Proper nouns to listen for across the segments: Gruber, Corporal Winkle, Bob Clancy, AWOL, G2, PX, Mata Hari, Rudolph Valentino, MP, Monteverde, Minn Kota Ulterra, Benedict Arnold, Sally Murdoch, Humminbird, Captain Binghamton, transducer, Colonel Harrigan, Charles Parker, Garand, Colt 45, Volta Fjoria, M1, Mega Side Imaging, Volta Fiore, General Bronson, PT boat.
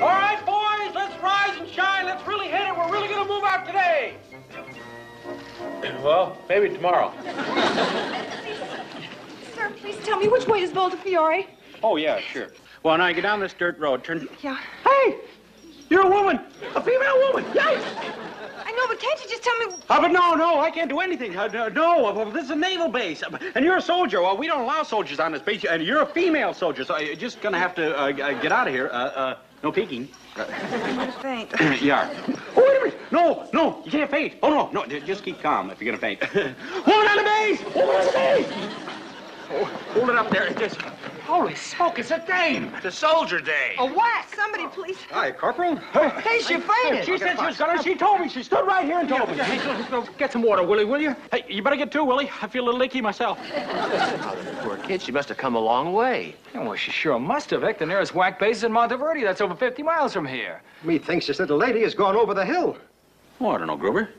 All right, boys, let's rise and shine. Let's really hit it. We're really going to move out today. Well, maybe tomorrow. Sir, please tell me, which way is Volta Fiore? Oh, yeah, sure. Well, now you get down this dirt road, turn... Yeah. Hey! You're a woman! A female woman! Yes! I know, but can't you just tell me... but no, I can't do anything. This is a naval base, and you're a soldier. Well, we don't allow soldiers on this base, and you're a female soldier, so you're just gonna have to get out of here. No peeking. I'm gonna faint. You are. Oh, wait a minute! No, you can't faint. Oh, no, just keep calm if you're gonna faint. Woman on the base! Woman on the base! Oh, hold it up there. Just... Holy smoke, it's a dame! It's a soldier day. A what? Somebody, please. Hi, Corporal. Hey, she fainted. She said she was gonna. She told me. She stood right here and told me. Hey, get some water, Willie, will you? Hey, you better get two, Willie. I feel a little leaky myself. Poor kid, she must have come a long way. Yeah, well, she sure must have, Vic. The nearest whack base is in Monteverde. That's over 50 miles from here. Methinks this little lady has gone over the hill. Oh, I don't know, Gruber.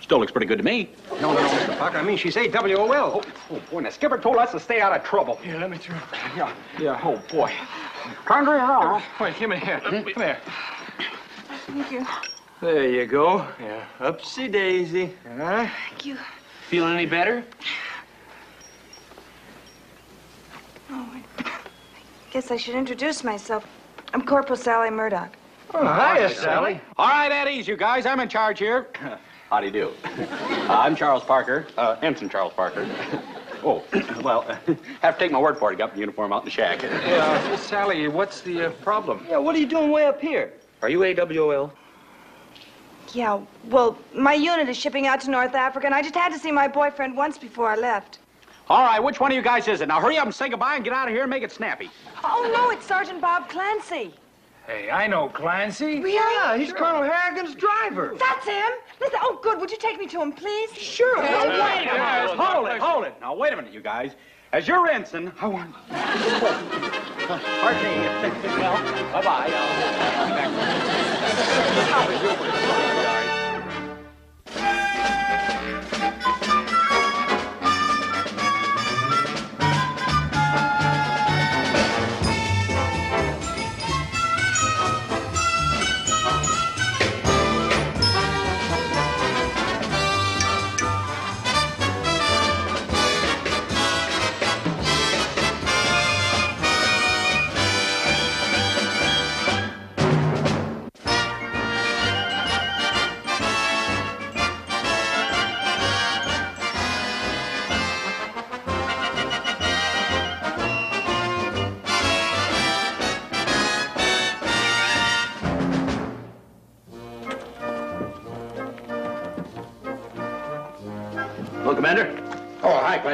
Still looks pretty good to me. No, Mr. Parker. I mean, she's AWOL. Oh, boy, now Skipper told us to stay out of trouble. Yeah, let me through. Yeah. Oh, boy. Can't do it now. Wait, come in here. Come here. Thank you. There you go. Yeah. Upsy daisy. Thank you. Feeling any better? Oh, I guess I should introduce myself. I'm Corporal Sally Murdoch. Oh, hiya, Sally. All right, at ease, you guys. I'm in charge here. How do you do? I'm Charles Parker, Ensign Charles Parker. Oh, well, have to take my word for it. I got the uniform out in the shack. Sally, what's the problem? Yeah, what are you doing way up here? Are you AWOL? Yeah, well, my unit is shipping out to North Africa, and I just had to see my boyfriend once before I left. All right, which one of you guys is it? Now hurry up and say goodbye and get out of here and make it snappy. Oh, no, it's Sergeant Bob Clancy. Hey, I know Clancy. Really? Yeah, he's sure. Colonel Harrigan's driver. That's him. Listen, oh, good. Would you take me to him, please? Sure. Hey, wait a minute. Hold it. Now, wait a minute, you guys. As your ensign, I want... Pardon me. Well, bye-bye.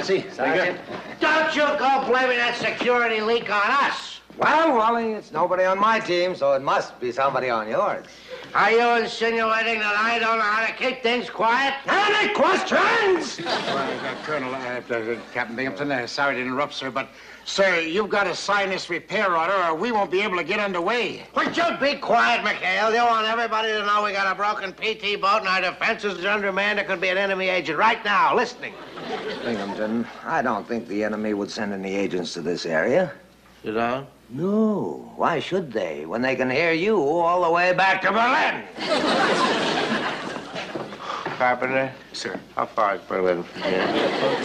See, Sergeant. Don't you go blaming that security leak on us. Well, Wally, it's nobody on my team, so it must be somebody on yours. Are you insinuating that I don't know how to keep things quiet? Any questions? Colonel, Captain Binghamton, sorry to interrupt, sir, but, sir, you've got to sign this repair order or we won't be able to get underway. Would you be quiet, McHale? You want everybody to know we got a broken PT boat and our defenses are undermanned. There could be an enemy agent right now listening. Binghamton, I don't think the enemy would send any agents to this area. You don't? No. Why should they, when they can hear you all the way back to Berlin? Carpenter? Sir? How far is Berlin from here?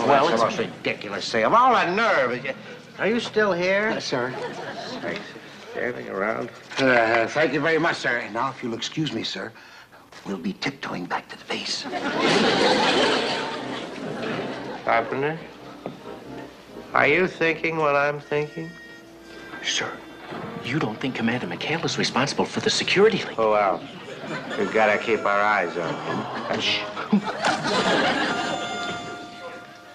Well, it's most ridiculous thing. I'm all on nerve. Are you still here? Yes, sir. Thanks. Standing around. Thank you very much, sir. Now, if you'll excuse me, sir, we'll be tiptoeing back to the base. Carpenter, are you thinking what I'm thinking? Sir, you don't think Commander McHale is responsible for the security leak? Who else? We've got to keep our eyes on him. Shh.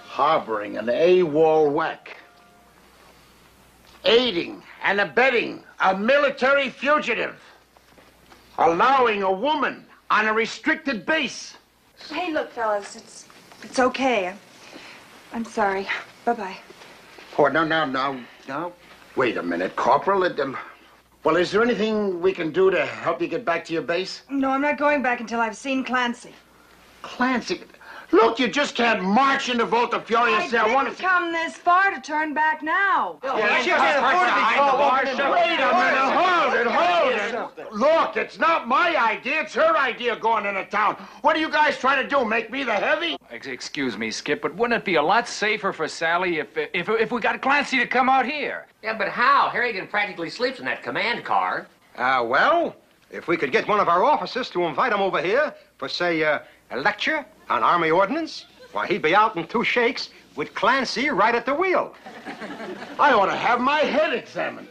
Harboring an AWOL whack. Aiding and abetting a military fugitive. Allowing a woman on a restricted base. Hey, look, fellas, it's okay. I'm sorry. Bye-bye. Oh, no. Wait a minute, Corporal. Well, is there anything we can do to help you get back to your base? No, I'm not going back until I've seen Clancy. Clancy? Look, you just can't march into Volta Fjoria and say I want to... I didn't come this far to turn back now. Wait a minute, hold Look, it's not my idea. It's her idea going into town. What are you guys trying to do, make me the heavy? Excuse me, Skip, but wouldn't it be a lot safer for Sally if we got Clancy to come out here? Yeah, but how? Harrigan practically sleeps in that command car. Well, if we could get one of our officers to invite him over here for, say, a lecture on Army ordnance, why, he'd be out in two shakes with Clancy right at the wheel. I ought to have my head examined.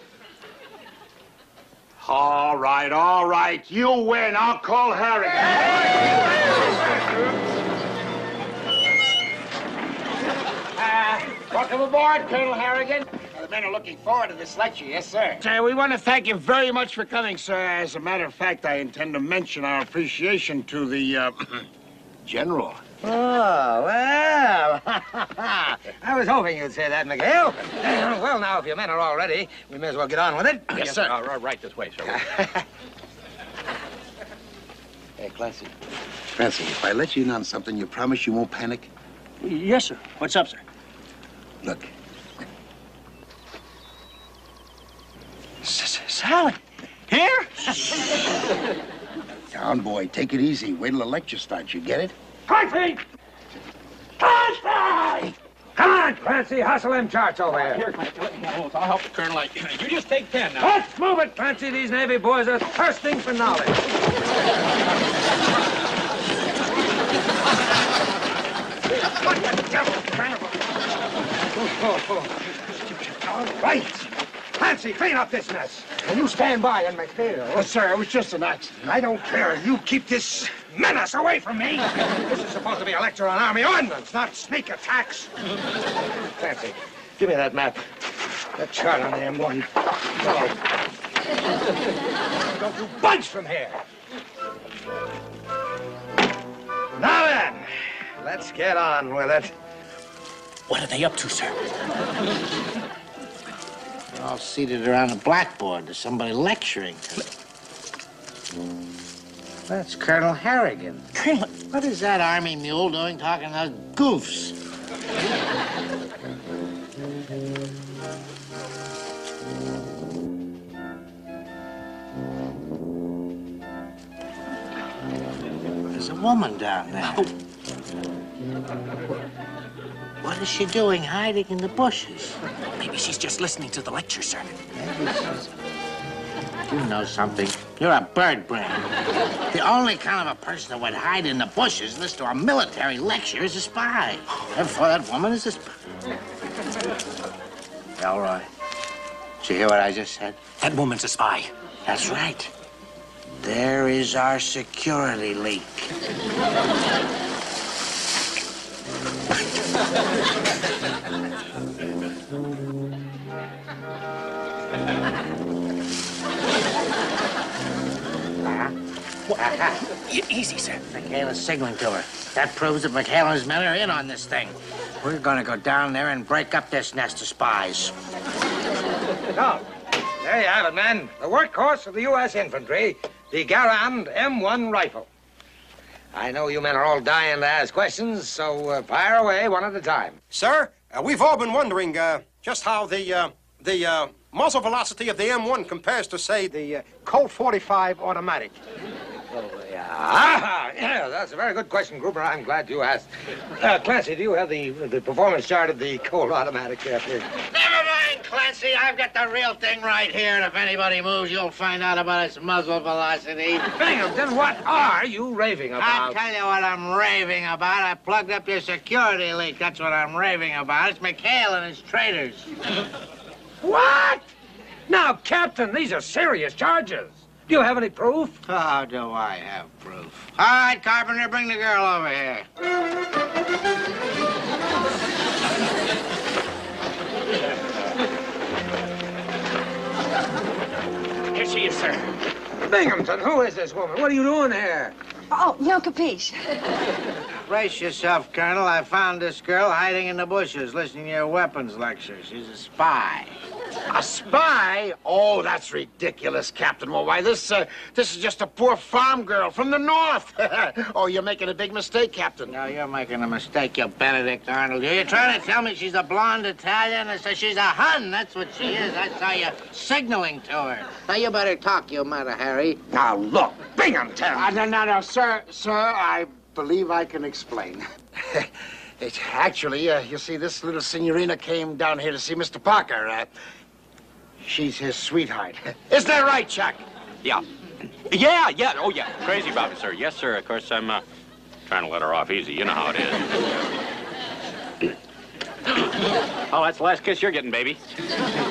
All right, you win. I'll call Harrigan. Welcome aboard, Colonel Harrigan. The men are looking forward to this lecture, yes, sir. We want to thank you very much for coming, sir. As a matter of fact, I intend to mention our appreciation to the, General. Oh, well, I was hoping you'd say that, Miguel. Well, now, if your men are all ready, we may as well get on with it. Yes, sir. Right this way, sir. Hey, Clancy. Clancy, if I let you in on something, you promise you won't panic? Yes, sir. What's up, sir? Look. Sally! Here? Down, boy. Take it easy. Wait till the lecture starts. You get it? Clancy! Clancy! Come on, Clancy, hustle them charts over here. Here, Clancy, I'll help the Colonel. You just take 10 now. Let's move it, Clancy. These Navy boys are thirsting for knowledge. What the devil, Colonel? All right. Clancy, clean up this mess. And you stand by and make it. Oh, sir, it was just an accident. I don't care. You keep this menace away from me. This is supposed to be a lecture on Army ordnance, not sneak attacks. Clancy, give me that map. That chart on the M1. Oh. Don't you budge from here. Now then, let's get on with it. What are they up to, sir? All seated around a blackboard. There's somebody lecturing to them. That's Colonel Harrigan. Colonel? What is that Army mule doing talking to those goofs? There's a woman down there. Oh. What is she doing hiding in the bushes? Maybe she's just listening to the lecture, sir. Maybe she's... You know something. You're a bird brain. The only kind of a person that would hide in the bushes, listen to a military lecture, is a spy. Therefore, that woman is a spy. Elroy, did you hear what I just said? That woman's a spy. That's right. There is our security leak. Easy, sir. Michaela's signaling to her. That proves that Michaela and his men are in on this thing. We're gonna go down there and break up this nest of spies. So, there you have it, men. The workhorse of the U.S. Infantry, the Garand M1 rifle. I know you men are all dying to ask questions, so fire away one at a time. Sir, we've all been wondering just how the muzzle velocity of the M1 compares to, say, the Colt 45 automatic. Yeah, that's a very good question, Gruber. I'm glad you asked. Clancy, do you have the performance chart of the Colt automatic there, please? Never mind, Clancy. I've got the real thing right here, and if anybody moves, you'll find out about its muzzle velocity. Binghamton, what are you raving about? I'll tell you what I'm raving about. I plugged up your security leak. That's what I'm raving about. It's McHale and his traitors. What? Now, Captain, these are serious charges. Do you have any proof? Oh, do I have proof? All right, Carpenter, bring the girl over here. Here she is, sir. Binghamton, who is this woman? What are you doing here? Oh, no capiche. Brace yourself, Colonel. I found this girl hiding in the bushes, listening to your weapons lecture. She's a spy. A spy? Oh, that's ridiculous, Captain. Well, why, this is just a poor farm girl from the north. Oh, you're making a big mistake, Captain. No, you're making a mistake, you Benedict Arnold. You're trying to tell me she's a blonde Italian? I said she's a Hun. That's what she is. I saw you signaling to her. Now, you better talk, you Mata Hari. Now, look, Binghamton. No, sir, I believe I can explain. It, actually, you see, this little signorina came down here to see Mr. Parker. She's his sweetheart. Is that right, Chuck? Yeah. Yeah. Oh, yeah. Crazy about it, sir. Yes, sir. Of course, I'm trying to let her off easy. You know how it is. Oh, that's the last kiss you're getting, baby.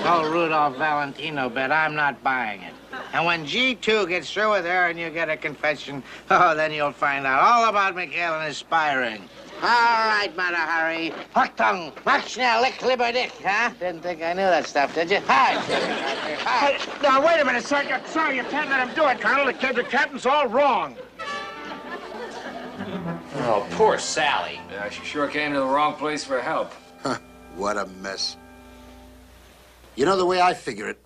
Oh, Rudolph Valentino, but I'm not buying it. And when G2 gets through with her and you get a confession, oh, then you'll find out all about Mikhail and his spy ring. All right, Mata Hari. Achtung, march now, lick, liberdick, huh? Didn't think I knew that stuff, did you? Hi. Hey, now, wait a minute, sir. Sorry, you can't let him do it, Colonel. The captain's all wrong. Oh, poor Sally. Yeah, she sure came to the wrong place for help. Huh, what a mess. You know the way I figure it?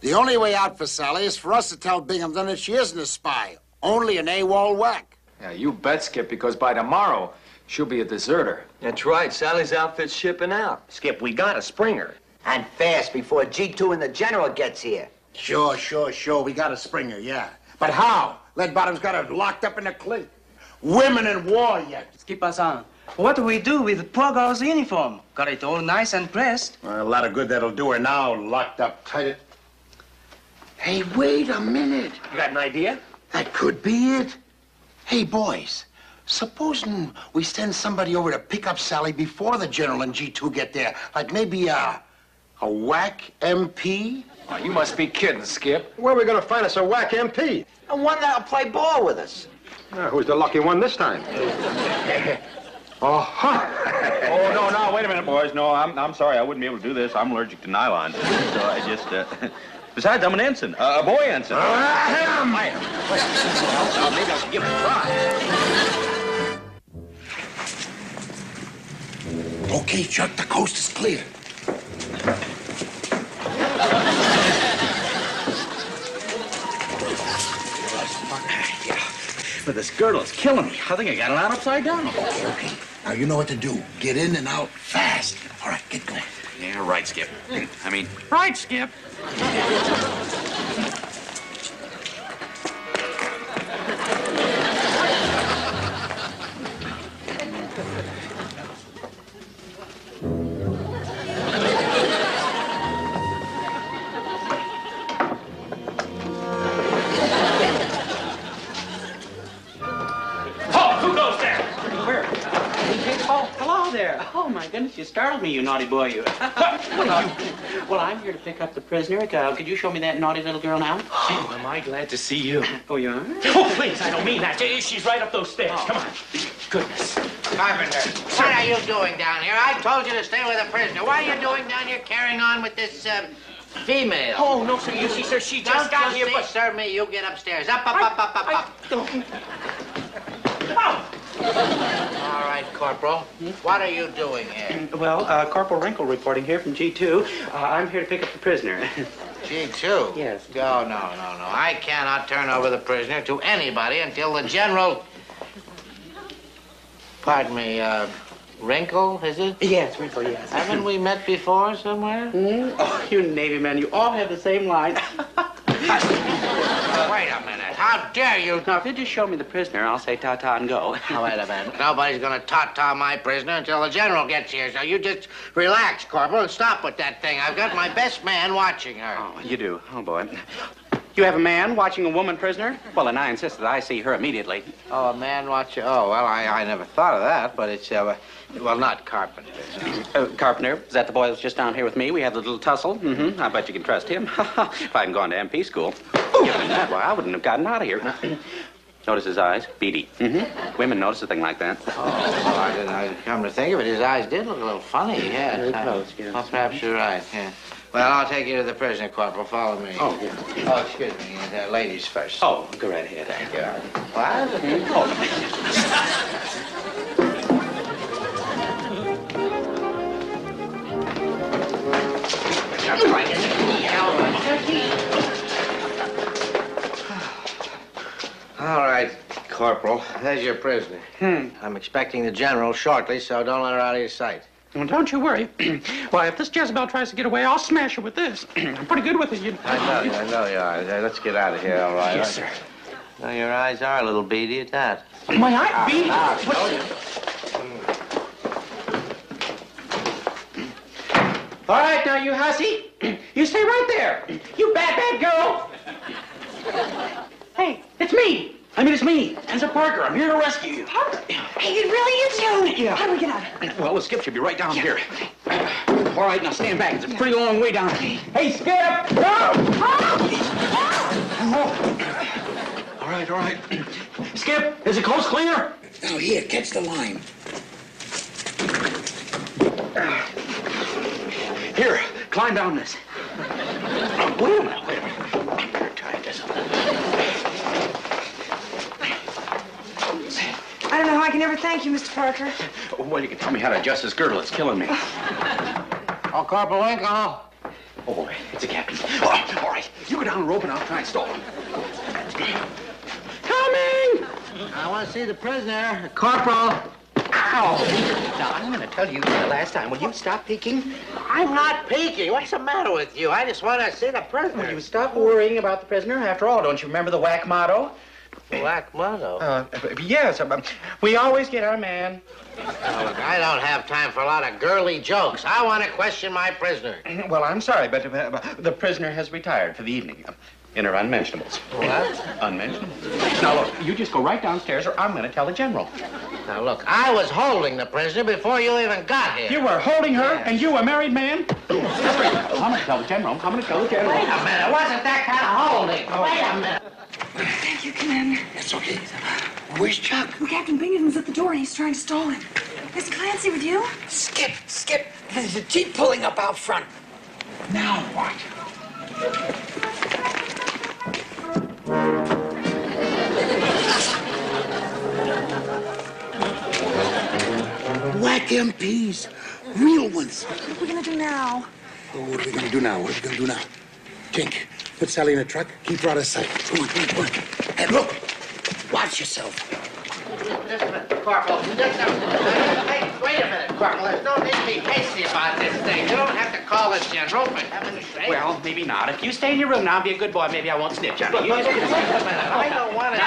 The only way out for Sally is for us to tell Binghamton that she isn't a spy, only an AWOL whack. Yeah, you bet, Skip, because by tomorrow, she'll be a deserter. That's right. Sally's outfit's shipping out. Skip, we gotta spring her. And fast, before G2 and the General gets here. Sure. We gotta spring her, yeah. But how? Leadbottom's got her locked up in a clique. Women in war yet. Skipper-san, what do we do with poor girl's uniform? Got it all nice and pressed. A lot of good that'll do her now, locked up tight. Hey, wait a minute. You got an idea? That could be it. Hey, boys. Supposing we send somebody over to pick up Sally before the General and G2 get there. Like maybe a whack MP? Oh, you must be kidding, Skip. Where are we going to find us a whack MP? And one that'll play ball with us. Yeah, who's the lucky one this time? Oh, no, wait a minute, boys. No, I'm sorry. I wouldn't be able to do this. I'm allergic to nylon. So I just... Besides, I'm an ensign. A boy ensign. I am. Well, maybe I should give it a try. Okay, Chuck, the coast is clear. Yeah, but this girdle is killing me. I think I got it on upside down. Okay. Now, you know what to do. Get in and out fast. All right, get going. Yeah, right, Skip. Right, Skip. You startled me, you naughty boy, you. Well, I'm here to pick up the prisoner. Could you show me that naughty little girl now? Oh, am I glad to see you. Oh, you are? Oh, please, I don't mean that. She's right up those stairs. Oh. Come on. Goodness. Carpenter, what are you doing down here? I told you to stay with the prisoner. What are you doing down here carrying on with this, female? Oh, no, sir. You see, sir, she just got here, but... Don't disturb me. You get upstairs. Up. Oh! All right, Corporal. What are you doing here? Well, Corporal Winkle reporting here from G2. I'm here to pick up the prisoner. G2? Yes. Oh, no. I cannot turn over the prisoner to anybody until the General... Pardon me, Winkle, is it? Yes, Winkle, yes. Haven't we met before somewhere? Oh, you Navy men, you all have the same line. Wait a minute. How dare you? Now, if you just show me the prisoner, I'll say ta-ta and go. Oh, wait a minute. Nobody's going to ta-ta my prisoner until the General gets here. So you just relax, Corporal, and stop with that thing. I've got my best man watching her. Oh, you do? Oh, boy. You have a man watching a woman prisoner? Well, and I insist that I see her immediately. Oh, a man watching... Oh, well, I never thought of that, but it's, well, not Carpenter. Carpenter, is that the boy that's just down here with me? We had a little tussle. I bet you can trust him. If I hadn't gone to MP school, that way, I wouldn't have gotten out of here. Notice his eyes, beady. Women notice a thing like that. Oh, well, I come to think of it, his eyes did look a little funny, yeah. Very close, yes. Well, perhaps you're right, yeah. Well, I'll take you to the prisoner, Corporal. Follow me. Oh, yeah. Oh, excuse me. Ladies first. Oh, go right ahead. Thank you. What? Oh, Corporal. There's your prisoner. I'm expecting the general shortly, so don't let her out of your sight. Well, don't you worry. Why, if this Jezebel tries to get away, I'll smash her with this. I'm pretty good with it. I know you are. Let's get out of here, all right? Yes, sir. Now, your eyes are a little beady at that. My eye beady? All right, now, you hussy. You stay right there. You bad girl. Hey, it's me. It's me. Enzo Parker. I'm here to rescue you. Parker? Hey, it really is you. Yeah. How do we get out? Well, Skip should be right down here. All right, now stand back. It's a pretty long way down. Hey, Skip! Go! Oh. All right. Skip, is it close cleaner? Now, here, catch the line. Here, climb down this. Wait a minute. I'm going to tie this up. I don't know how I can ever thank you, Mr. Parker. Well, you can tell me how to adjust this girdle. It's killing me. Oh, Corporal Winkle. Oh, boy, it's a captain. Oh, all right, you go down the rope and I'll try and stall him. Coming! I want to see the prisoner. Corporal. Ow! Now, I'm going to tell you for the last time. Will you stop peeking? I'm not peeking. What's the matter with you? I just want to see the prisoner. Will you stop worrying about the prisoner? After all, don't you remember the whack motto? Black motto? Yes, we always get our man. Oh, look, I don't have time for a lot of girly jokes. I want to question my prisoner. Well, I'm sorry, but the prisoner has retired for the evening. In her unmentionables. What? Unmentionables. Now, look, you just go right downstairs or I'm going to tell the general. Now, look, I was holding the prisoner before you even got here. You were holding her and you a married man? I'm going to tell the general. Wait a minute. Wasn't that kind of holding? Oh. Wait a minute. Thank you, Commander. That's okay. Where's Chuck? Well, Captain Binghamton's at the door and he's trying to stall him. Is Clancy with you? Skip. There's a jeep pulling up out front. Now what? Whack MPs. Real ones. What are we going to do now? Tink. Put Sally in a truck, keep her out of sight. Come on. And look, watch yourself. Just a minute, Corporal. Hey, wait a minute, Corporal. There's no need to be hasty about this thing. You don't have to call the general, for heaven's sake. Well, maybe not. If you stay in your room now and be a good boy, maybe I won't snitch on you. Wait a minute. I don't want to...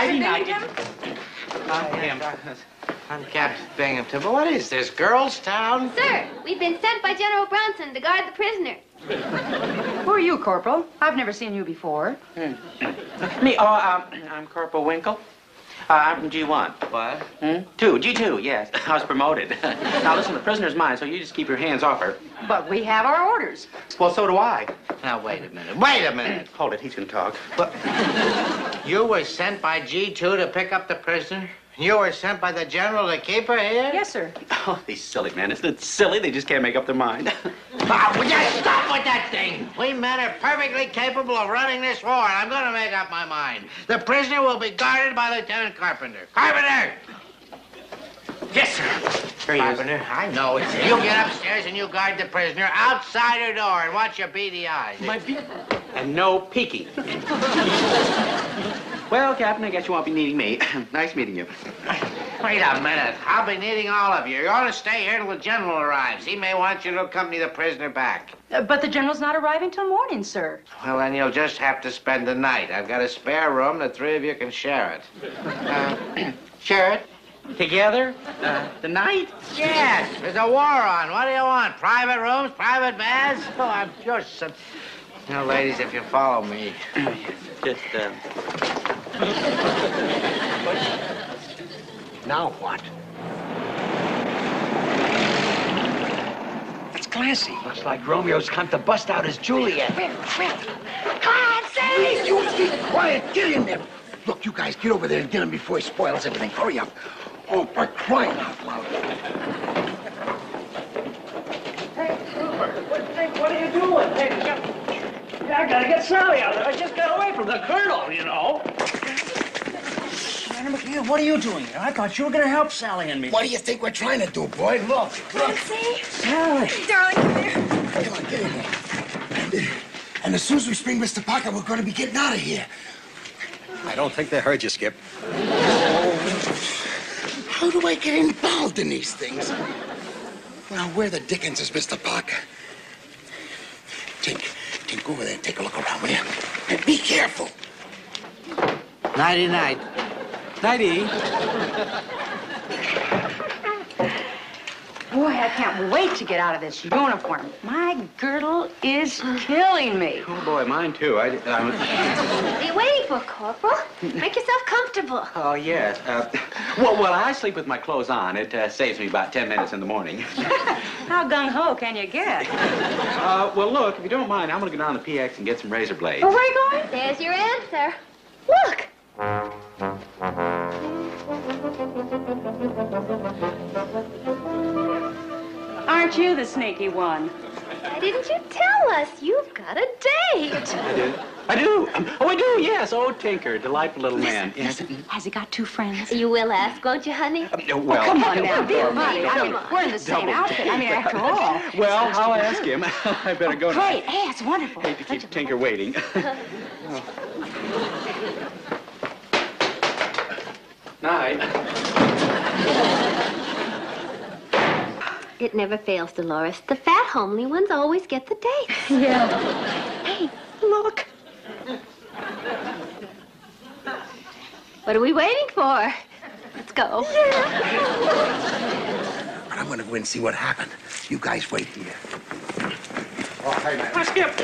I'm Captain Binghamton, but what is this, girls' town? Sir, we've been sent by General Bronson to guard the prisoner. Who are you, Corporal? I've never seen you before. Me? Oh, I'm Corporal Winkle. I'm from G1. What? G2, yes. I was promoted. Now, listen, the prisoner's mine, so you just keep your hands off her. But we have our orders. Well, so do I. Now, wait a minute. Hold it, he's going to talk. But you were sent by G2 to pick up the prisoner? You were sent by the general to keep her here? Yes, sir. Oh, these silly men. Isn't it silly? They just can't make up their mind. Bob, would you stop with that thing? We men are perfectly capable of running this war, and I'm going to make up my mind. The prisoner will be guarded by Lieutenant Carpenter. Carpenter! Yes, sir. Here he Carpenter, is. I know it's you. Get upstairs and you guard the prisoner outside her door and watch your beady eyes. My beady? And no peeking. Well, Captain, I guess you won't be needing me. Nice meeting you. Wait a minute. I'll be needing all of you. You ought to stay here till the general arrives. He may want you to accompany the prisoner back. But the general's not arriving till morning, sir. Well, then you'll just have to spend the night. I've got a spare room. The three of you can share it. Share it? Together? The night? Yes. There's a war on. What do you want? Private rooms? Private baths? Oh, I'm just... Now, ladies, if you follow me... Now what? That's Clancy. Looks like Romeo's come to bust out his Juliet. Clancy! You be quiet. Get in there. Look, you guys, get over there and get him before he spoils everything. Hurry up. Oh, for crying out loud. Hey, Gruber. What are you doing? I gotta get Sally out of there. I just got away from the colonel, you know. Commander McNeil, what are you doing here? I thought you were gonna help Sally and me. What do you think we're trying to do, boy? Look. Clancy? Sally. Darling, come here. Come on, get in there. And as soon as we spring Mr. Parker, we're gonna be getting out of here. I don't think they heard you, Skip. Oh, How do I get involved in these things? Now, where the dickens is Mr. Parker? Tink, go over there and take a look around, will you? And be careful. Nighty-night. Nighty. Boy, I can't wait to get out of this uniform. My girdle is killing me. Oh, boy, mine, too. What are you waiting for, Corporal? Make yourself comfortable. Oh, yes. Well, I sleep with my clothes on. It saves me about 10 minutes in the morning. How gung-ho can you get? Well, look, if you don't mind, I'm going to go down to the PX and get some razor blades. Oh, where are you going? There's your answer. Look. Aren't you the sneaky one? Why didn't you tell us? You've got a date. I do. I do, yes. Oh, Tinker, delightful little man. Listen. Has he got two friends? You will ask, won't you, honey? Well, oh, come on now, dear buddy. I mean, we're in the same outfit. I mean, after all. Well, I'll ask him. I better go now. Great. Hey, it's wonderful. Hate to keep Tinker waiting. It never fails, Dolores. The fat, homely ones always get the date. Yeah. Hey, look. What are we waiting for? Let's go. Yeah. But I'm going to go and see what happened. You guys wait here. Oh, hey, man. Skip.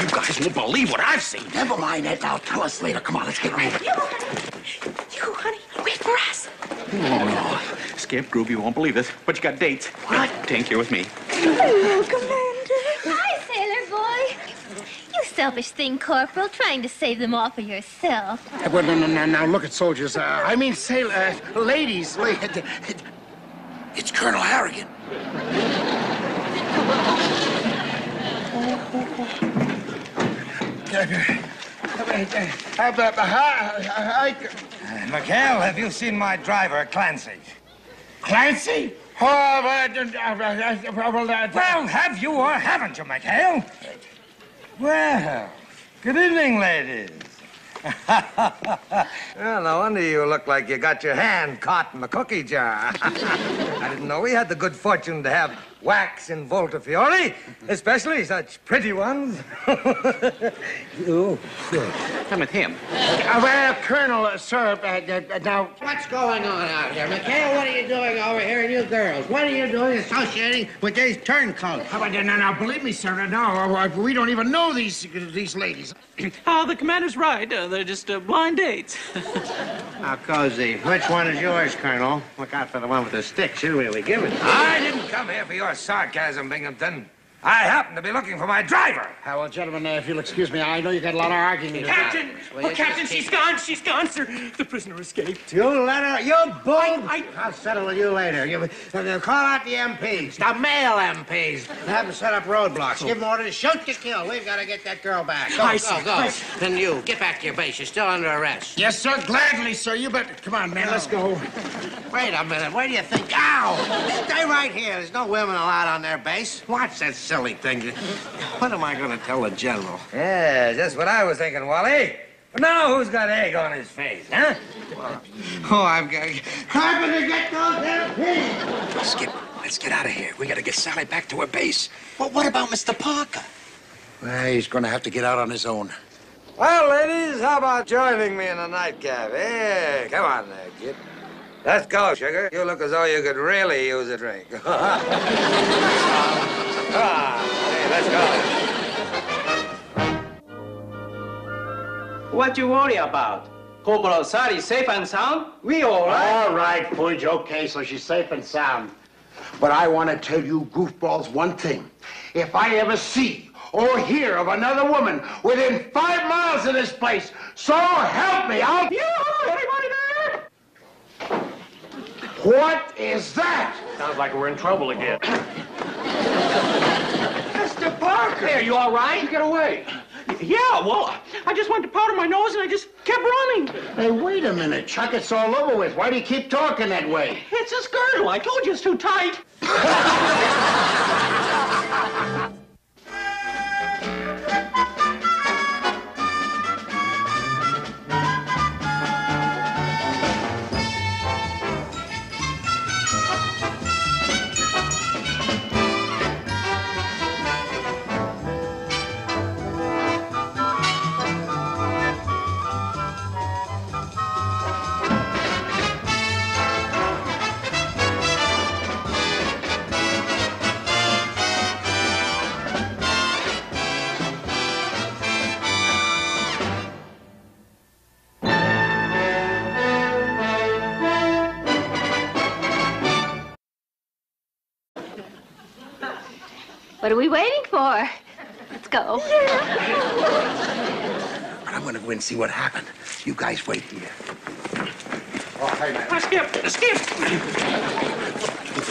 You guys won't believe what I've seen. Never mind that. Now tell us later. Come on, let's get right. You, honey, wait for us. Oh, no. Skip, Groove, you won't believe this, but you got dates. What? Tank, you're with me. Hello, Commander. Hi, sailor boy. You selfish thing, Corporal, trying to save them all for yourself. Well, no, now look at soldiers. I mean, sailor, ladies. It's Colonel Harrigan. Miguel, have you seen my driver, Clancy? Clancy? Oh, well, have you or haven't you, Miguel? Well, good evening, ladies. Well, no wonder you look like you got your hand caught in the cookie jar. I didn't know we had the good fortune to have wax in Volta Fiore, especially such pretty ones. Oh, sure. Come with him. Well, Colonel, sir, now... What's going on out here? Miguel, what are you doing over here, and you girls? What are you doing associating with these turncoats? Oh, now, believe me, sir, now, we don't even know these ladies. Oh, the commander's right. They're just blind dates. Now, Cozy, which one is yours, Colonel? Look out for the one with the sticks. You really give it. I didn't come here for your sarcasm, Binghamton. I happen to be looking for my driver. Well, gentlemen, if you'll excuse me, I know you got a lot of arguing. Captain! Oh, Captain, she's gone. She's gone, sir. The prisoner escaped. You let her... You bull... I'll settle with you later. They'll call out the MPs, the male MPs. Have them set up roadblocks. Give them orders, shoot to kill. We've got to get that girl back. Go. Then you, get back to your base. You're still under arrest. Yes, sir. Gladly, sir. You bet. Come on, man. Let's go. Wait a minute. Where do you think... Ow! Stay right here. There's no women allowed on their base. Watch that silly thing. What am I going to tell the general? Yeah, just what I was thinking, Wally. But now who's got egg on his face, huh? Oh, I've got... Happen to get those MPs! Skip, let's get out of here. We got to get Sally back to her base. Well, what about Mr. Parker? Well, he's going to have to get out on his own. Well, ladies, how about joining me in a nightcap? Hey, come on there, kid. Let's go, sugar. You look as though you could really use a drink. Hey, let's go. What you worry about? Corporal Sari safe and sound? We all right? All right, Pudge. Okay, so she's safe and sound. But I want to tell you goofballs one thing. If I ever see or hear of another woman within 5 miles of this place, so help me, I'll... Yoo-hoo! Everybody there! What is that? Sounds like we're in trouble again. Mr. Parker! Hey, are you all right? Get away. Yeah, well, I just went to powder my nose and I just kept running. Hey, wait a minute. Chuck, it's all over with. Why do you keep talking that way? It's this girdle. I told you it's too tight. What are we waiting for? Let's go. Yeah. I'm gonna go and see what happened. You guys wait here. Oh, hey, man. Skip!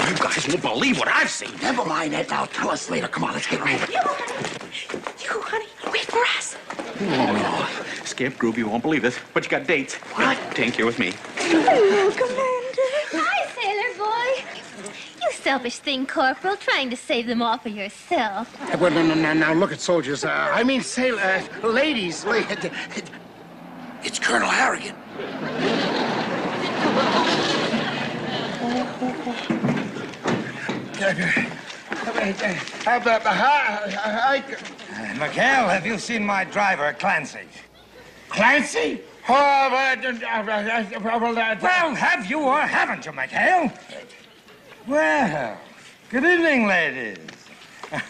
You guys won't believe what I've seen. Never mind that. Now tell us later. Come on, let's get right. You, honey, wait for us. Oh, no. Skip, Groove, you won't believe this, but you got dates. What? Tank here with me. Oh, Commander. Hi, sailor boy. You selfish thing, Corporal, trying to save them all for yourself. Well, no, now look at soldiers. I mean, sailor, ladies. It's Colonel Harrigan. McHale, have you seen my driver, Clancy? Clancy? Oh, well, have you or haven't you, McHale? Well, good evening, ladies.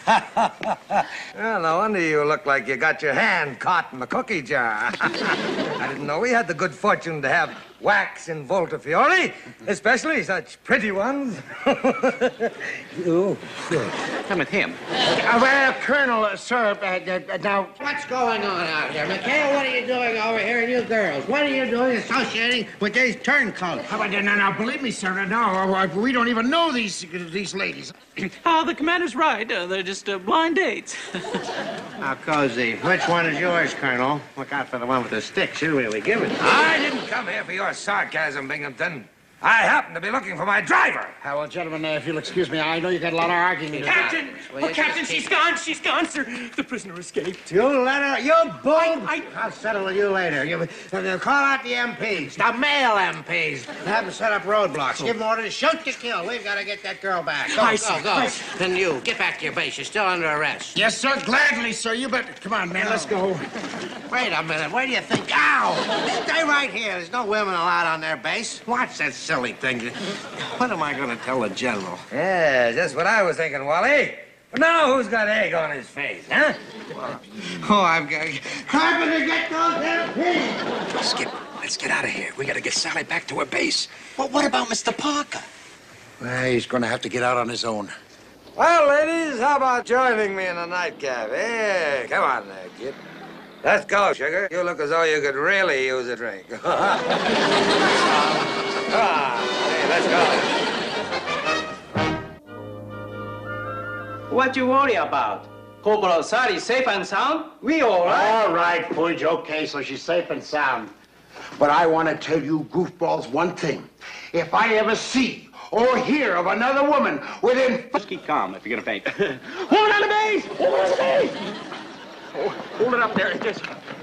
Well, no wonder you look like you got your hand caught in the cookie jar. I didn't know we had the good fortune to have wax in Volta Fiore, especially such pretty ones. Oh, sure. Come at him. Well, Colonel, sir, now... What's going on out here? McHale, what are you doing over here? And you girls, what are you doing associating with these turncoats? Now, believe me, sir, no, we don't even know these ladies. Oh, the commander's right. They're just blind dates. Now, Cozy, which one is yours, Colonel? Look out for the one with the stick. She'll really give it. I didn't come here for your sarcasm, Binghamton. I happen to be looking for my driver. Well, gentlemen, if you'll excuse me, I know you got a lot of arguing. Captain! Oh, Captain, she's gone. She's gone, sir. The prisoner escaped. You let her... You bull... I'll settle with you later. They'll call out the MPs, the male MPs. Have them set up roadblocks. Give them orders, shoot to kill. We've got to get that girl back. Go. Then you, get back to your base. You're still under arrest. Yes, sir. Gladly, sir. You bet. Come on, man. No. Let's go. Wait a minute. Where do you think... Ow! Stay right here. There's no women allowed on their base. Watch that silly thing. What am I going to tell the general? Yeah, just what I was thinking, Wally. But now who's got egg on his face, huh? Oh, I've got... Happen to get those MPs! Skip, let's get out of here. We got to get Sally back to her base. Well, what about Mr. Parker? Well, he's going to have to get out on his own. Well, ladies, how about joining me in a nightcap? Hey, come on there, kid. Let's go, sugar. You look as though you could really use a drink. Hey, let's go. What you worry about? Corporal Sari safe and sound? We all right? All right, Pudge. Okay, so she's safe and sound. But I want to tell you goofballs one thing. If I ever see or hear of another woman within... Just keep calm if you're going to faint. Woman on the base! Woman on the base! Oh, hold it up there.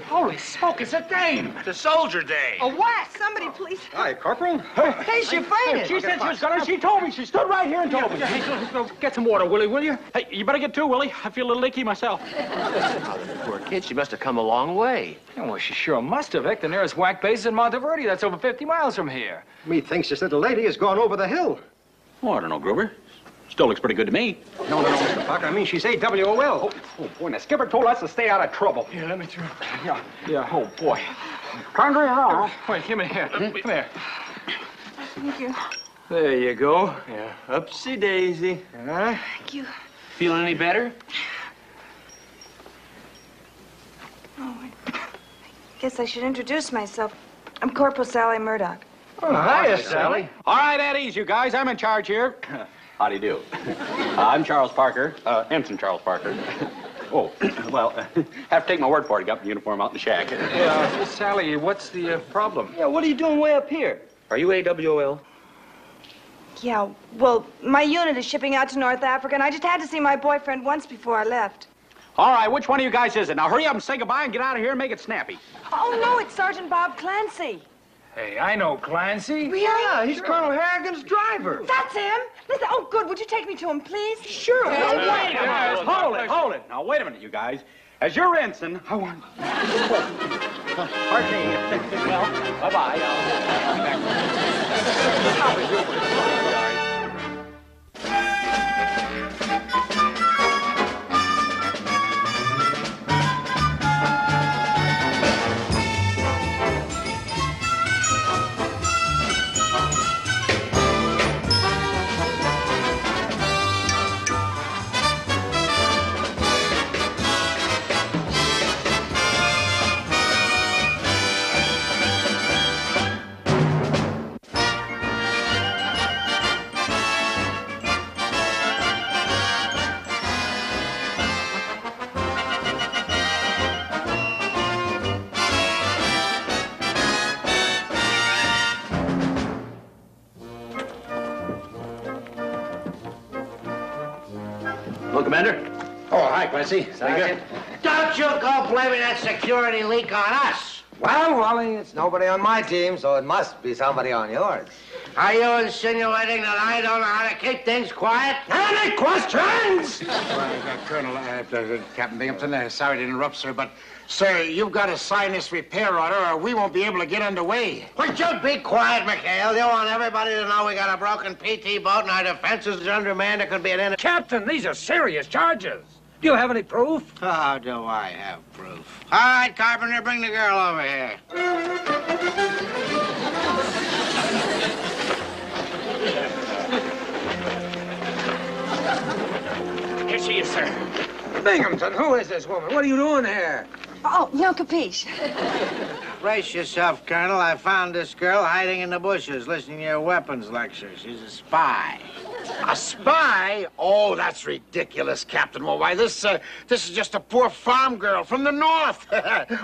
Holy smoke, it's a dame. It's a soldier day. A what? Somebody, please. Hi, Corporal. Hey, she fainted. She said she was gonna. She told me. She stood right here and told me. Hey, get some water, Willie, will you? Hey, you better get two, Willie. I feel a little leaky myself. Oh, poor kid. She must have come a long way. Yeah, well, she sure must have, Vic. The nearest whack base is in Monteverde. That's over 50 miles from here. Methinks this little lady has gone over the hill. Oh, I don't know, Gruber. Still looks pretty good to me. No, Mr. Parker. I mean, she's AWOL. Oh, boy. Now, Skipper told us to stay out of trouble. Yeah, let me through. Yeah. Oh, boy. Turn her around. Wait, give me here. Come here. Thank you. There you go. Yeah. Upsy daisy. Thank you. Feeling any better? Oh, I guess I should introduce myself. I'm Corporal Sally Murdoch. Oh, hiya, Sally. All right, at ease, you guys. I'm in charge here. How do you do? I'm Charles Parker, Ensign Charles Parker. Oh, well, have to take my word for it. Got my uniform out in the shack. Yeah, Sally, what's the problem? Yeah, what are you doing way up here? Are you AWOL? Yeah, well, my unit is shipping out to North Africa, and I just had to see my boyfriend once before I left. All right, which one of you guys is it? Now hurry up and say goodbye and get out of here and make it snappy. Oh, no, it's Sergeant Bob Clancy. Hey, I know Clancy. Really? Yeah, he's sure. Colonel Harrigan's driver. That's him. Listen, oh, good. Would you take me to him, please? Sure. Well, wait a minute. Hold it. Now, wait a minute, you guys. As your ensign, I want... Pardon me. Well, bye-bye. Hello, Commander. Oh, hi, Clancy. Sergeant. Don't you go blaming that security leak on us. Well, Wally, it's nobody on my team, so it must be somebody on yours. Are you insinuating that I don't know how to keep things quiet? Any questions? Colonel, Captain Binghamton, sorry to interrupt, sir, but, sir, you've got to sign this repair order or we won't be able to get underway. Would you be quiet, Mikhail? You want everybody to know we got a broken PT boat and our defenses are undermanned. There could be an enemy. Captain, these are serious charges. Do you have any proof? Oh, do I have proof? All right, Carpenter, bring the girl over here. Here she is, sir. Binghamton, who is this woman? What are you doing here? Oh, no capiche. Brace yourself, Colonel. I found this girl hiding in the bushes, listening to your weapons lecture. She's a spy. A spy? Oh, that's ridiculous, Captain. Well, why, this is just a poor farm girl from the north.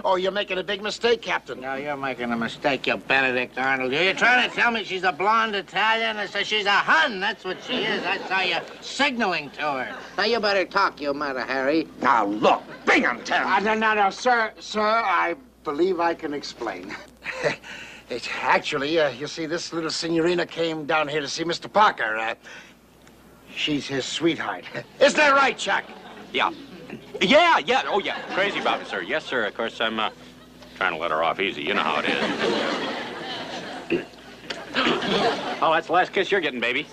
Oh, you're making a big mistake, Captain. No, you're making a mistake, you Benedict Arnold. You're trying to tell me she's a blonde Italian and so she's a Hun. That's what she is. I saw you signaling to her. Now, you better talk, you Mata Hari. Now, look, Binghamton. No, sir, I believe I can explain. Actually, you see, this little signorina came down here to see Mr. Parker. She's his sweetheart. Is that right, Chuck? Yeah. Yeah. Oh, yeah. Crazy about it, sir. Yes, sir. Of course, I'm trying to let her off easy. You know how it is. Oh, that's the last kiss you're getting, baby.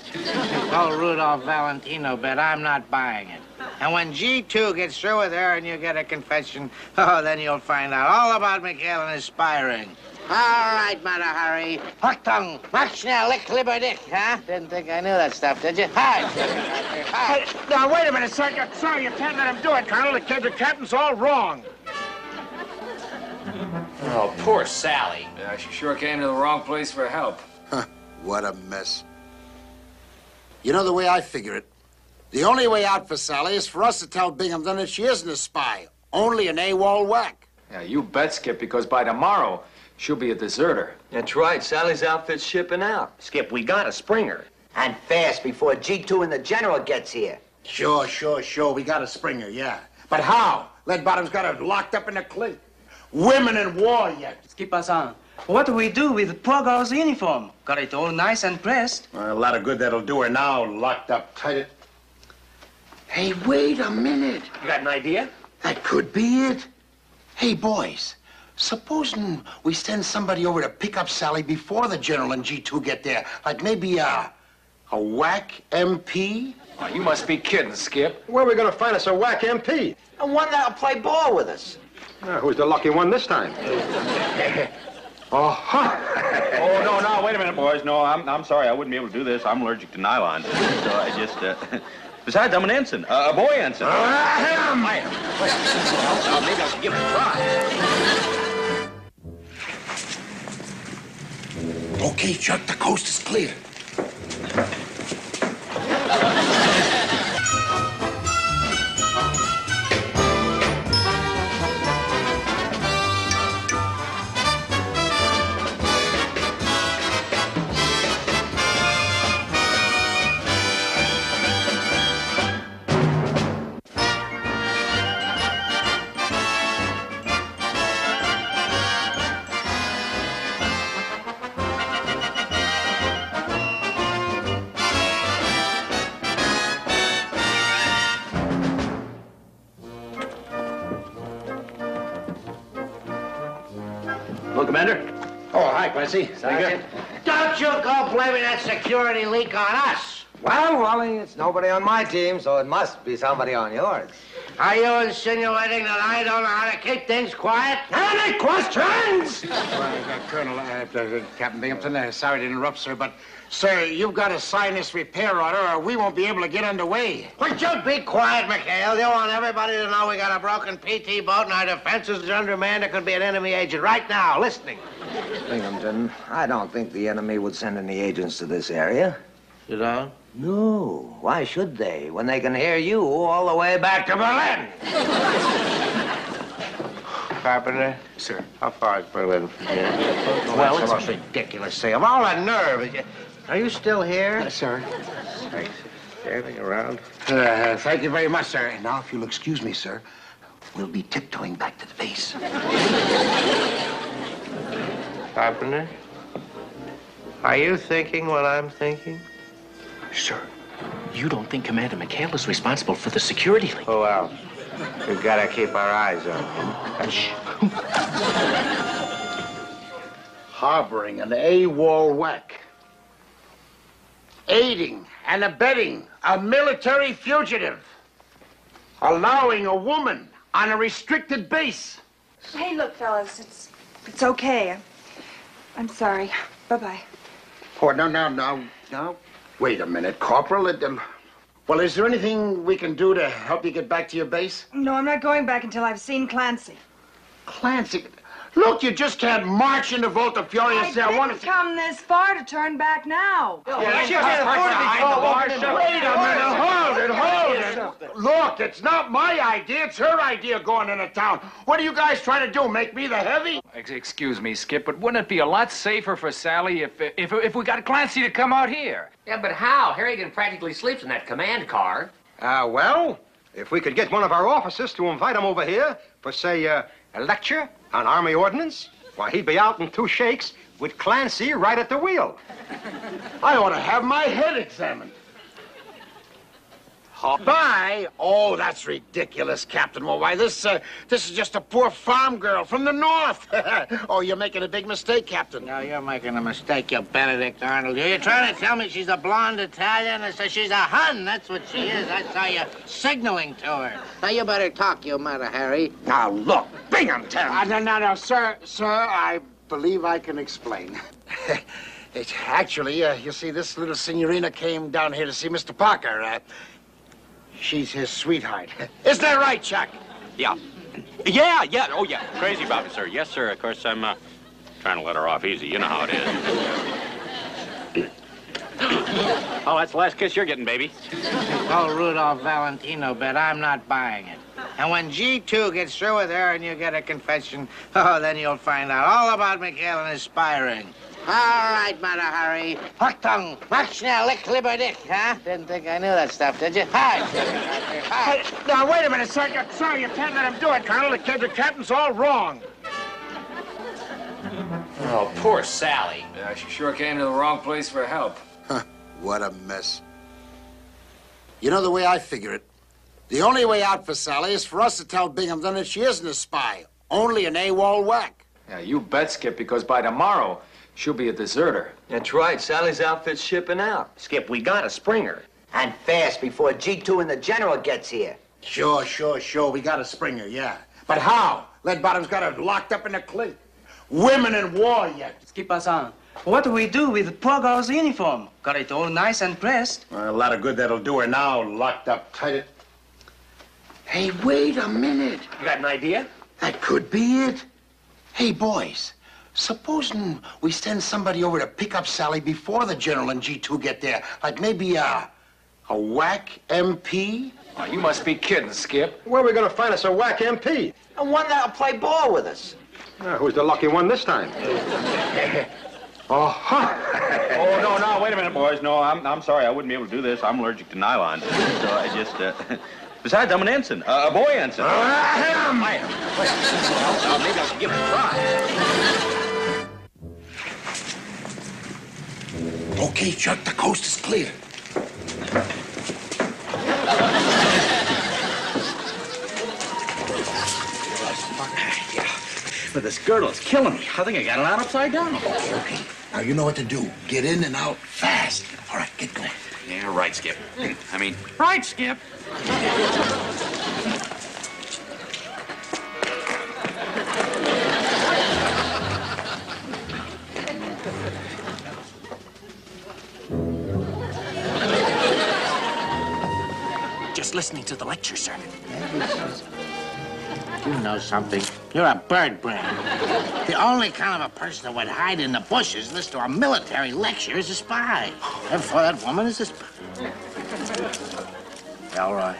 Oh, Rudolph Valentino, bet I'm not buying it. And when G2 gets through with her and you get a confession, oh, then you'll find out all about Mikhail and his spy ring. All right, Mata Hari. Achtung, machna lick liberdick, huh? Didn't think I knew that stuff, did you? Hi. Now, wait a minute, sir. Sorry, you can't let him do it, Colonel. The captain's all wrong. Oh, poor Sally. She sure came to the wrong place for help. Huh, what a mess. You know the way I figure it? The only way out for Sally is for us to tell Binghamton that she isn't a spy, only an AWOL whack. Yeah, you bet, Skip, because by tomorrow, she'll be a deserter. That's right. Sally's outfit's shipping out. Skip, we gotta spring her. And fast, before G2 and the General gets here. Sure. We gotta spring her, yeah. But how? Leadbottom's got her locked up in a clique. Women in war yet. Skip-san, what do we do with poor girl's uniform? Got it all nice and pressed. A lot of good that'll do her now, locked up tight. Hey, wait a minute. You got an idea? That could be it. Hey, boys, supposing we send somebody over to pick up Sally before the General and G2 get there. Like maybe a whack MP? Oh, you must be kidding, Skip. Where are we going to find us a whack MP? And one that'll play ball with us. Who's the lucky one this time? Uh-huh. Oh, no, wait a minute, boys. No, I'm sorry. I wouldn't be able to do this. I'm allergic to nylon. So I just... Besides, I'm an ensign, a boy ensign. I am. Well, maybe I should give it a try. Okay, Chuck, the coast is clear. Sergeant. Don't you go blaming that security leak on us. Well, Wally, it's nobody on my team, so it must be somebody on yours. Are you insinuating that I don't know how to keep things quiet? Any questions? Colonel, Captain Binghamton, sorry to interrupt, sir, but, sir, you've got to sign this repair order or we won't be able to get underway. Would you be quiet, Mikhail? You want everybody to know we got a broken PT boat and our defenses are undermanned. There could be an enemy agent right now, listening. Binghamton, I don't think the enemy would send any agents to this area. You don't? No. Why should they, when they can hear you all the way back to Berlin? Carpenter? Sir. How far is Berlin from here? Well, it's ridiculous, Sam. All that nerve. Are you still here? Yes, sir. Thanks. standing around. Thank you very much, sir. Now, if you'll excuse me, sir, we'll be tiptoeing back to the base. Carpenter, are you thinking what I'm thinking? Sir, you don't think Commander McHale is responsible for the security leak? Who else? We've got to keep our eyes on him. Shh. Harboring an AWOL whack. Aiding and abetting a military fugitive. Allowing a woman on a restricted base. Hey, look, fellas, it's okay. I'm sorry. Bye-bye. Oh, no. Wait a minute, Corporal. Well, is there anything we can do to help you get back to your base? No, I'm not going back until I've seen Clancy. Clancy? Look, you just can't march into Volta Fiore and say I want to... I didn't come this far to turn back now. Yeah, you can't afford to be called Marshal. Wait a minute, hold it. Look, it's not my idea, it's her idea going into town. What are you guys trying to do, make me the heavy? Excuse me, Skip, but wouldn't it be a lot safer for Sally if we got Clancy to come out here? Yeah, but how? Harrigan practically sleeps in that command car. Well, if we could get one of our officers to invite him over here for, say, a lecture on Army ordnance? Why, he'd be out in two shakes with Clancy right at the wheel. I ought to have my head examined. Oh. Bye? Oh, that's ridiculous, Captain. Well, why, this is just a poor farm girl from the north. Oh, you're making a big mistake, Captain. No, you're making a mistake, you Benedict Arnold. You're trying to tell me she's a blonde Italian? I say she's a Hun. That's what she is. I saw you signaling to her. Now, you better talk, you Mata Hari. Now, look, Binghamton. No, sir, I believe I can explain. Actually, you see, this little signorina came down here to see Mr. Parker. She's his sweetheart. Isn't that right, Chuck? Yeah. Oh, yeah. Crazy about it, sir. Yes, sir. Of course, I'm trying to let her off easy. You know how it is. Oh, that's the last kiss you're getting, baby. Oh, Rudolph Valentino, bet I'm not buying it. And when G2 gets through with her and you get a confession, oh, then you'll find out all about McHale and his spy ring. All right, Mata Hari. Achtung, Machschnell, lieber dich, huh? Didn't think I knew that stuff, did you? Hi. Now, wait a minute, sir. Sorry, you can't let him do it, Colonel. The captain's all wrong. Oh, poor Sally. Yeah, she sure came to the wrong place for help. Huh, what a mess. You know the way I figure it? The only way out for Sally is for us to tell Binghamton that she isn't a spy, only an AWOL whack. Yeah, you bet, Skip, because by tomorrow, she'll be a deserter. That's right. Sally's outfit's shipping out. Skip, we gotta spring her. And fast, before G2 and the General gets here. Sure. We gotta spring her, yeah. But how? Leadbottom's got her locked up in a clique. Women in war yet. Skip-san, what do we do with poor girl's uniform? Got it all nice and pressed. Well, a lot of good that'll do her now, locked up tight. Hey, wait a minute. You got an idea? That could be it. Hey, boys. Supposing we send somebody over to pick up Sally before the General and G2 get there, like maybe a whack MP? Oh, you must be kidding, Skip. Where are we going to find us a whack MP? And one that'll play ball with us. Who's the lucky one this time? Oh, no, wait a minute, boys. No, I'm sorry. I wouldn't be able to do this. I'm allergic to nylon. So I just... Besides, I'm an ensign, a boy ensign. I am. Well, maybe I should give it a try. Okay, Chuck, the coast is clear. Yeah, but this girdle is killing me. I think I got it on upside down. Okay. Now, you know what to do. Get in and out fast. All right, get going. Yeah, right, Skip. Right, Skip. Listening to the lecture, sir. You know something. You're a bird brain. The only kind of a person that would hide in the bushes, listen to a military lecture, is a spy. Therefore, that woman is a spy. Elroy,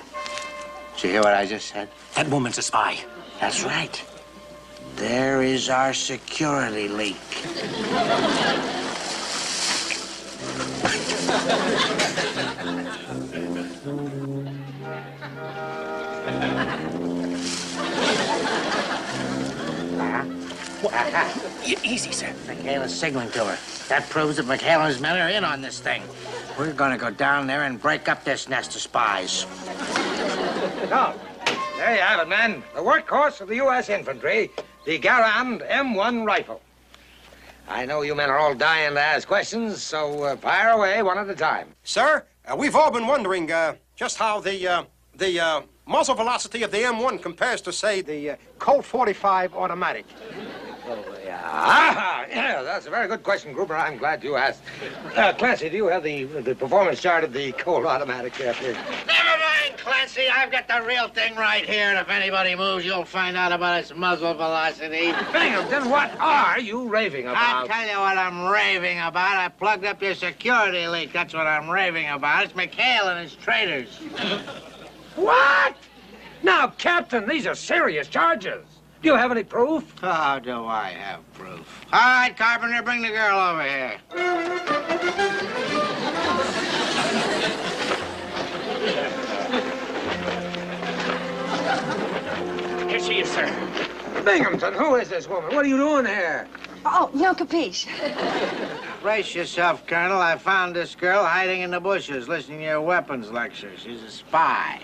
did you hear what I just said? That woman's a spy. That's right. There is our security leak. Easy, sir. Michaela's signaling to her. That proves that Michaela's men are in on this thing. We're gonna go down there and break up this nest of spies. So, there you have it, men. The workhorse of the U.S. infantry, the Garand M1 rifle. I know you men are all dying to ask questions, so fire away one at a time. Sir, we've all been wondering just how the muzzle velocity of the M1 compares to, say, the Colt 45 automatic. Oh, yeah. Ah, yeah, that's a very good question, Gruber. I'm glad you asked. Clancy, do you have the performance chart of the Colt automatic there, please? Never mind, Clancy. I've got the real thing right here, and if anybody moves, you'll find out about its muzzle velocity. Binghamton, what are you raving about? I'll tell you what I'm raving about. I plugged up your security leak. That's what I'm raving about. It's McHale and his traitors. What? Now, Captain, these are serious charges. Do you have any proof? Oh, do I have proof? All right, Carpenter, bring the girl over here. Here she is, sir. Binghamton, who is this woman? What are you doing here? Oh, no capiche. Brace yourself, Colonel. I found this girl hiding in the bushes, listening to your weapons lecture. She's a spy.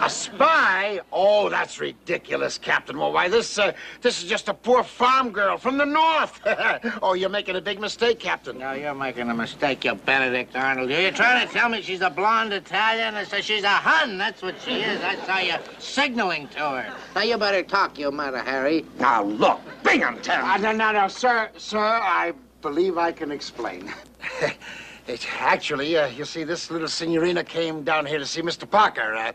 A spy? Oh, that's ridiculous, Captain. Well, why, this is just a poor farm girl from the north. Oh, you're making a big mistake, Captain. No, you're making a mistake, you Benedict Arnold. You're trying to tell me she's a blonde Italian? I say she's a Hun. That's what she is. I saw you signaling to her. Now, you better talk, you Mata Hari. Now, look, Binghamton. No, sir, I believe I can explain. Actually, you see, this little signorina came down here to see Mr. Parker.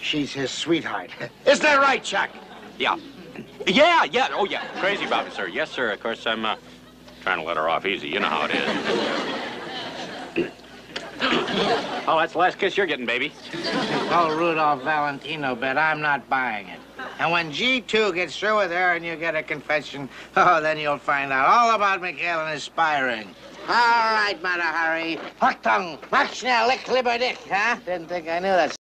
She's his sweetheart. Isn't that right, Chuck? Yeah. Yeah. Oh, yeah. Crazy about it, sir. Yes, sir. Of course, I'm trying to let her off easy. You know how it is. Oh, that's the last kiss you're getting, baby. Oh, Rudolph Valentino, bet I'm not buying it. And when G2 gets through with her and you get a confession, oh, then you'll find out all about McHale and his spy ring. All right, Mata Hari. Hochtung, Machschnell, Lick, Liberdick, huh? Didn't think I knew that.